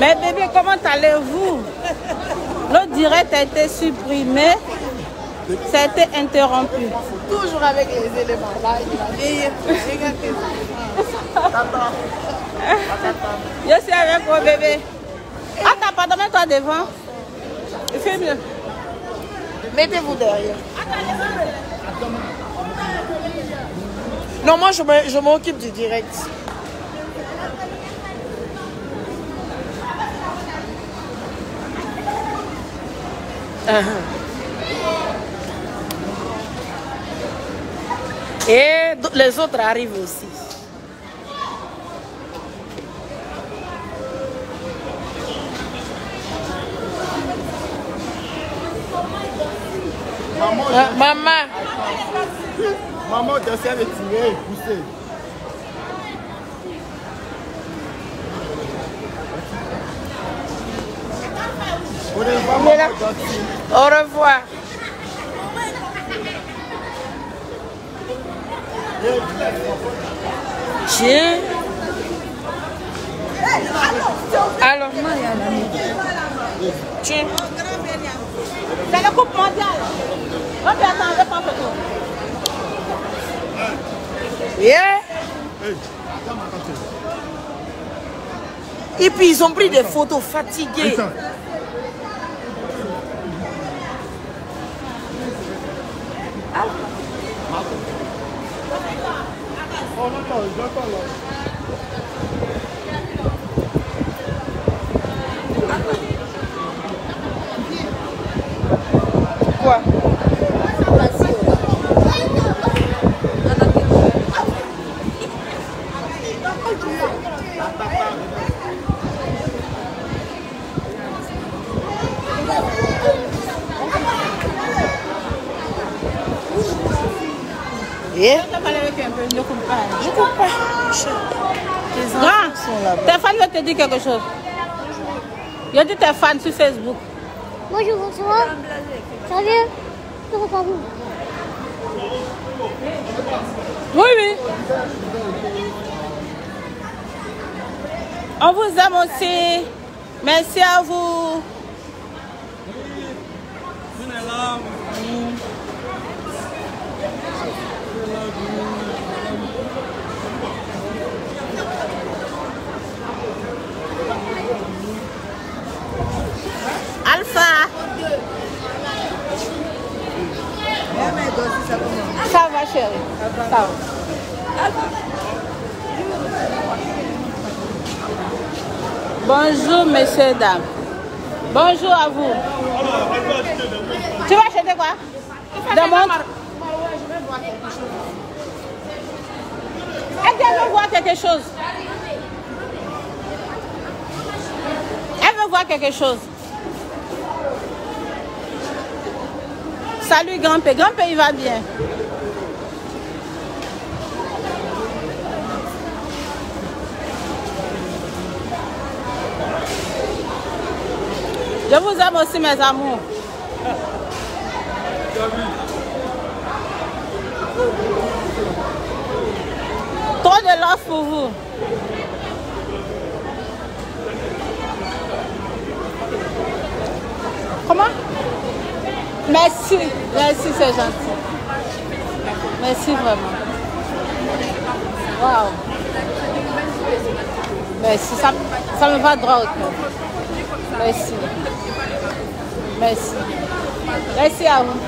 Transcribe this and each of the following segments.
Mais bébé, comment allez-vous? Le direct a été supprimé. Ça a été interrompu. Toujours avec les éléments. Là, il va vieillir. Je suis avec mon bébé. Attends, pardon, mets-toi devant. Il fait mieux. Mettez-vous derrière. Non, moi, je m'occupe du direct. Et les autres arrivent aussi. Maman, maman, tu sais avec tirer et pousser. Au revoir. Alors, tiens. C'est la coupe mondiale. On peut attendre pas photo. Et puis ils ont pris des photos fatiguées. Quoi? Tes fans veulent te dire quelque chose. Ils ont dit tes fans sur Facebook. Moi je vous vois. Ça vient. Je ne vois pas vous. Oui, oui. On vous aime aussi. Merci à vous. Alpha. Ça va chérie. Ça va. Bonjour messieurs, dames. Bonjour à vous. Tu vas acheter quoi? Demande. Elle veut voir quelque chose. Elle veut voir quelque chose. Salut grand-père. Grand-père, il va bien. Je vous aime aussi, mes amours. Trop de love pour vous. Comment? Merci, merci, c'est gentil. Merci vraiment. Waouh. Merci, ça me va droit au cœur. Merci. Merci. Merci à vous.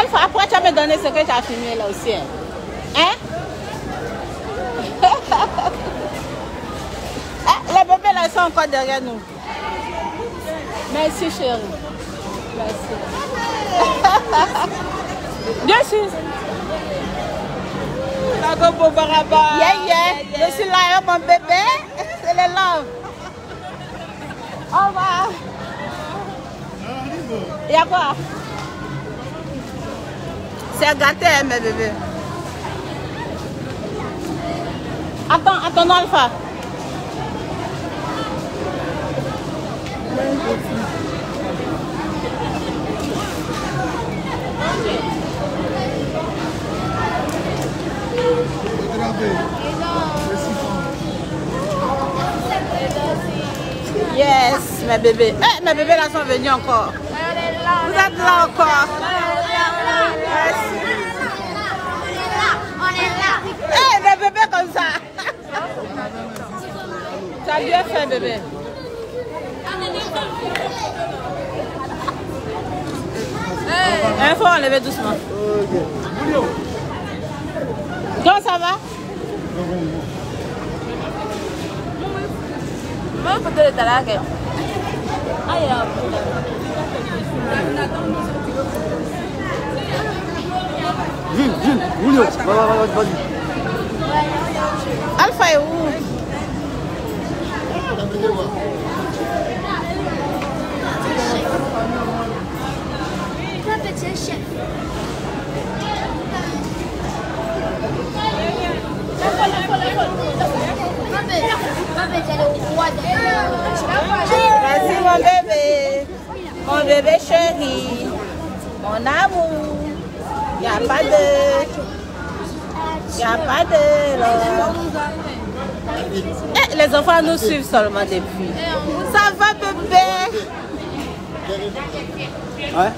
Alpha, après tu vas me donner ce que tu as filmé là aussi. Hein? Les bébés là sont encore derrière nous. Merci chérie. Merci. Je suis. Yeah. Je suis là avec mon bébé. C'est le love. Au revoir. Il y a quoi? C'est gâté mes bébés. Attends Alpha. mes bébés. Eh, mes bébés là sont venus encore. Vous êtes là encore. Merci. Eh, les bébés comme ça. Tu as bien fait, bébé. Il faut enlever doucement. Donc ça va? Alpha est où? Merci mon bébé, mon bébé chéri, mon amour. Il n'y a pas de... Eh, les enfants nous suivent seulement depuis. Ça va bébé? Ouais.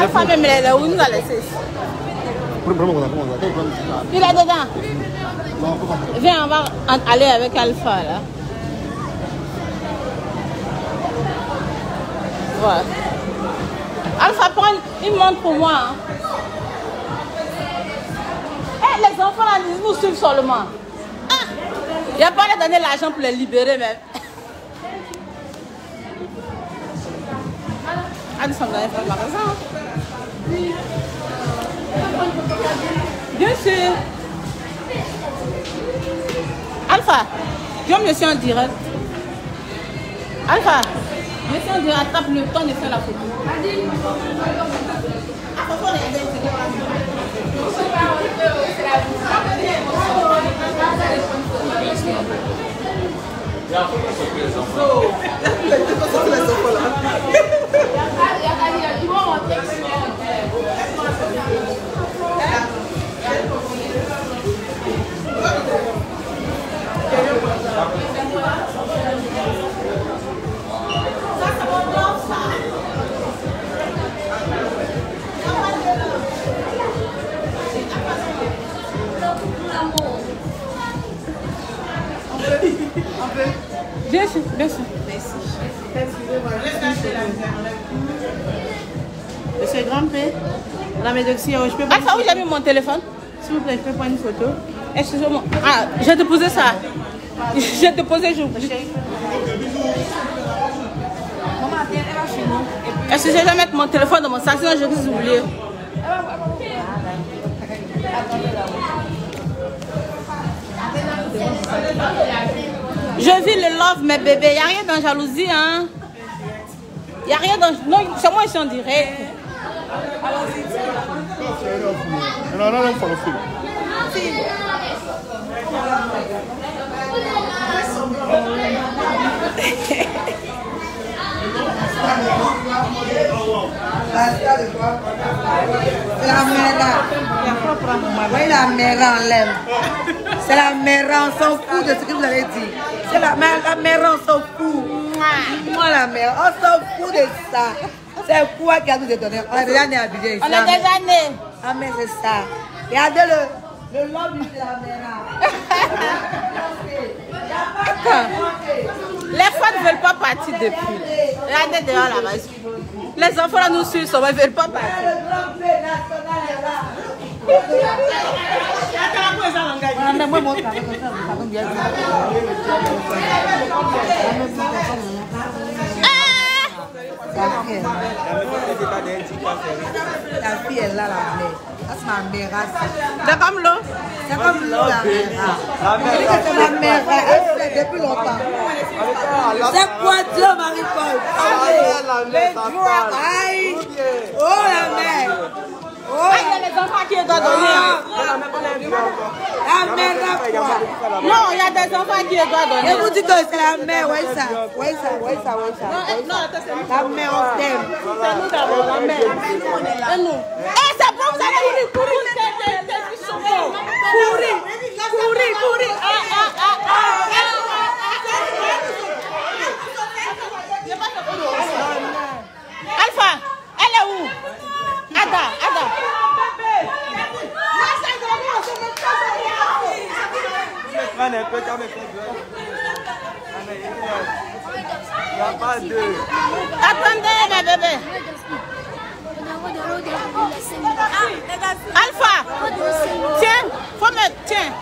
La femme elle est où nous la laisser? Il est dedans. Viens, on va aller avec Alpha là. Voilà. Alpha, prend une montre pour moi. Hein. Hey, les enfants là, ils nous suivent seulement. Il n'y a pas de donner l'argent pour les libérer même. Ah, nous sommes dans les magasins. Oui. Bien sûr. Alpha, je suis en direct. Alpha. Monsieur, on dirait, tape le temps de faire la photo. Bien sûr, bien sûr. Merci. Monsieur Grand-P, la médication, je peux prendre... Ah, ça où j'ai mis mon téléphone? S'il vous plaît, je peux prendre une photo. Excusez-moi. Ah, je vais te poser ça. Je vais te poser, je vous prie. Est-ce que je vais mettre mon téléphone dans mon sac, sinon je vais vous oublier. Je vis le love, mes bébés. Il n'y a rien dans jalousie, hein. Il n'y a rien dans... Non, c'est moi, je suis en direct. Oui, la mère en l'aime. C'est la mère en s'en fout de ce que vous avez dit. C'est la mère en s'en fout. Moi la mère, on s'en fout de ça. C'est quoi qui a tout donné? On est déjà né à Abidjan. On est déjà né. Ah mais c'est ça. Regardez le lobby de la mère. Les femmes ne veulent pas partir depuis. Regardez dehors là-bas. Les enfants là nous suivent, ils ne veulent pas partir. La fille est là, c'est ma mère. C'est comme l'eau. C'est comme l'eau, la mère. C'est la mère, elle fait depuis longtemps. C'est quoi Dieu, Marie-Paul? Les droits, aïe. Oh, la mère. Oh, il y a les enfants qui doivent donner. La mère, quoi? Non, il y a des enfants qui doivent donner. Et vous dites que c'est la mère, ouais ça. Ouais ça, ouais ça, ouais ça. Non, attends, c'est nous. La mère, on t'aime. C'est nous d'abord, la mère. C'est nous. Eh, c'est bon, vous allez courir, courir. Courir, courir, courir. Ah, ah, ah, ah. Attendez, les bébés. Alpha, tiens, faut me, tiens.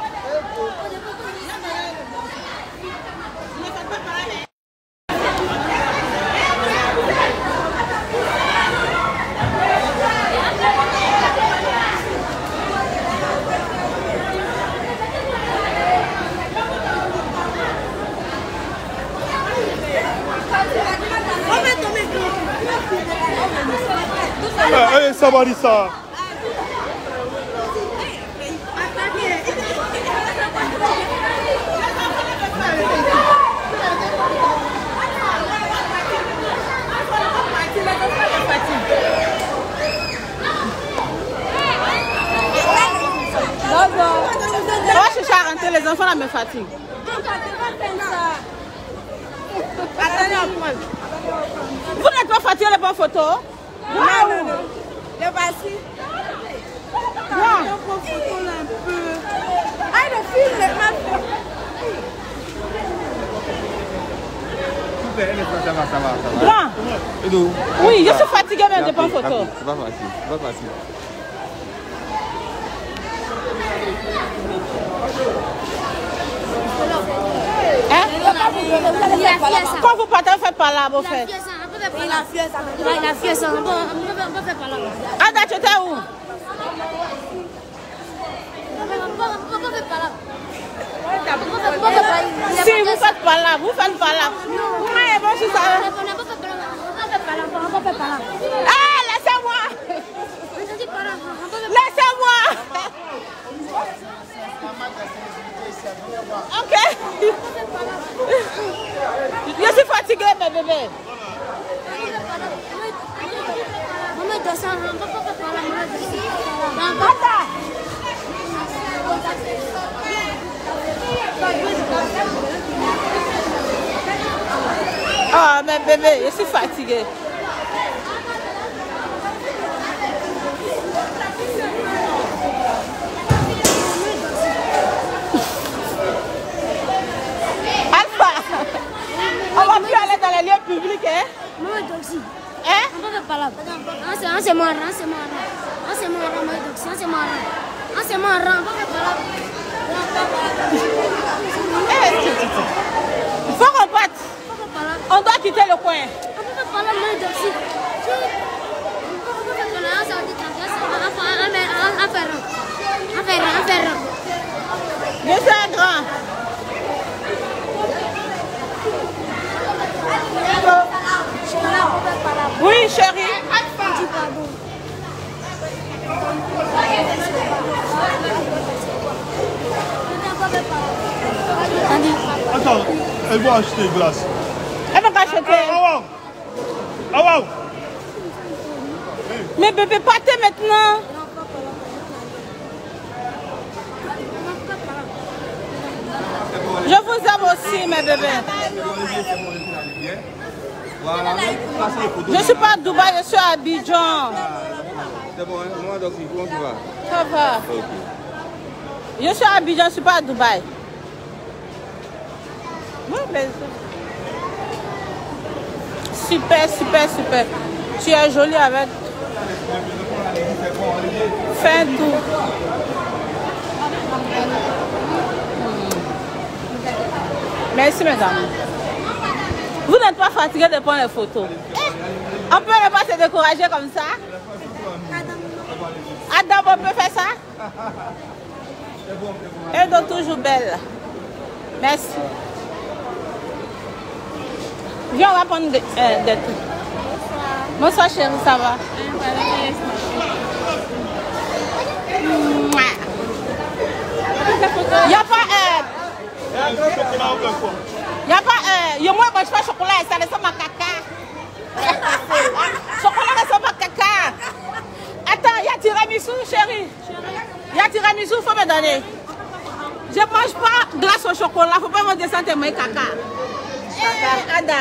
Hey, somebody saw. Moi, je cherche à rentrer, les enfants là me fatiguent. Attendez, on prend. Vous n'êtes pas fatigué les bonnes photos? Non, non, non. Le voici. Non. Confondons un peu. Ah, le film, le matin. Ça va. Blanc. Et donc, oui, je suis fatiguée même de prendre photo. C'est pas facile, Hein? Quand vous partez, faites par là, mon frère. La fièce, on peut faire par là. Ada, tu étais où? On peut faire par là. Si vous faites par là, Vous m'avez bon sur ça. On peut faire par là. Ah, laissez-moi. Ok. Je suis fatiguée, mes bébés. Ah, mes bébés, je suis fatiguée. On va plus aller dans les lieux publics, hein? Moi, Doxy. Hein? On va faire pas là. Faut qu'on parte. On doit quitter le coin. On peut faire pas là, moi, Doxy. On peut faire Oui, chérie. Attends, elle va acheter une glace. Elle va pas acheter. Ah, wow. Mais bébé, partez maintenant. Je vous aime aussi, mes bébés. Voilà. Je suis pas à Dubaï, je suis à Abidjan. C'est bon, moi donc où tu vas? Ça va. Je suis à Abidjan, je suis pas à Dubaï. Oui, mais... Super. Tu es jolie avec. Fais tout. Merci, mesdames. Vous n'êtes pas fatigué de prendre les photos. On peut ne pas se décourager comme ça. Adam, on peut faire ça. Elle est toujours belle. Merci. Viens, on va prendre des trucs. Bonsoir chérie, ça va? Il n'y a pas Yo moi je fais chocolat, ça ressemble à caca. Chocolat ressemble à caca. Attends, y a tiramisu chérie. Y a tiramisu, faut me donner. Je mange pas glace au chocolat, faut pas me descendre mes caca. Ada,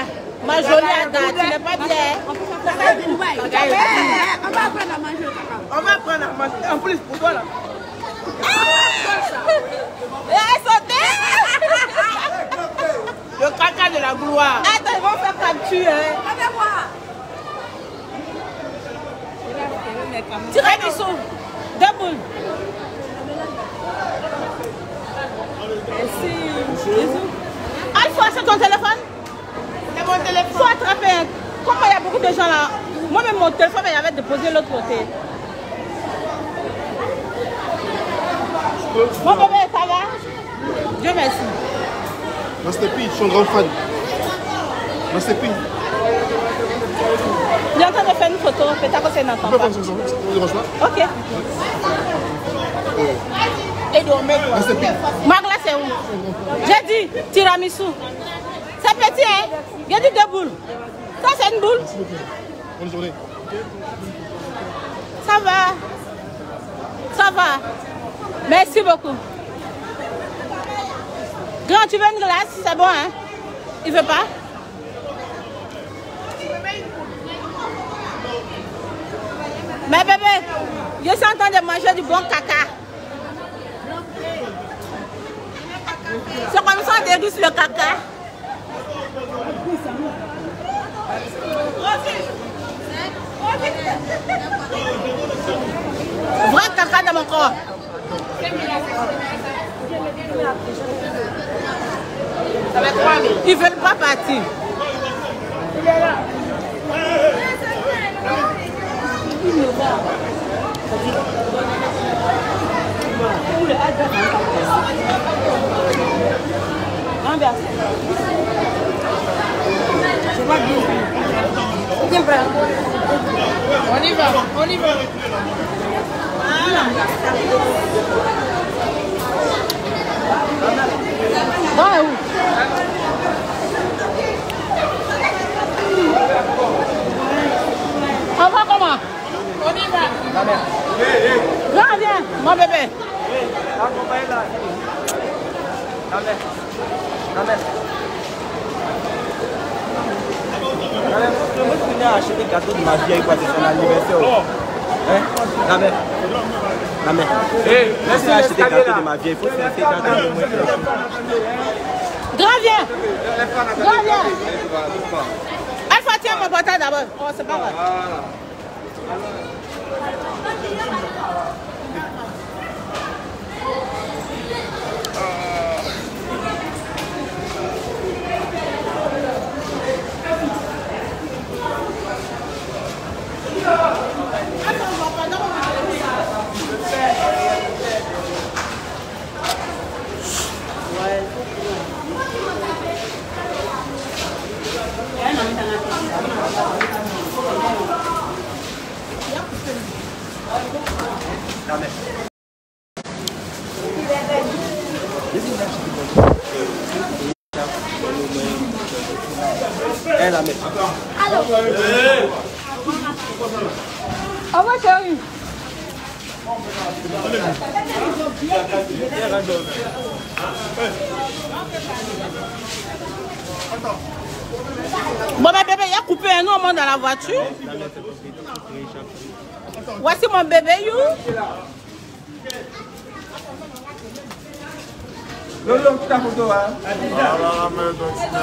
ma jolie Ada, tu n'es pas bien. On va prendre à manger. En plus, pour toi là. voir. Attends, ils vont faire capture. On va voir. Tirez du son. Deux boules. Merci. Alpha, c'est ton téléphone? C'est mon téléphone. Faut attraper. Comme il y a beaucoup de gens là. Moi-même, mon téléphone, il avait déposé de l'autre côté. Mon bébé, ça va? Dieu merci. Master P, je suis un grand fan. Master P. Il est en train de faire une photo, peut-être que c'est un enfant. On ne dérange pas. Ok. Et dormez. Master P. Marc, là, c'est où? J'ai dit tiramisu. C'est petit, hein? J'ai dit deux boules. Ça, c'est une boule. Bonne journée. Ça va. Ça va. Merci beaucoup. Grand, tu veux une glace? C'est bon, hein? Il veut pas? Mais bébé, je suis en train de manger du bon caca. C'est comme ça qu'on déguste le caca. Vrai caca dans mon corps. Ils veulent pas partir. Il est là. On y va, on y va. On va comment? On y va. Viens, viens, mon bébé. Accompagne-la. La mère. La mère. Je vais acheter le gâteau de ma vieille quoi, c'est son anniversaire. Hein? La mère. La mère. Je vais acheter le gâteau de ma vieille. Il faut faire le gâteau de ma vieille. Grand, viens. Grand, viens. Alpha, tiens mon bâton d'abord. Oh, c'est pas mal. Bon, mais bébé, il a coupé un homme dans la voiture. Voici mon bébé, you.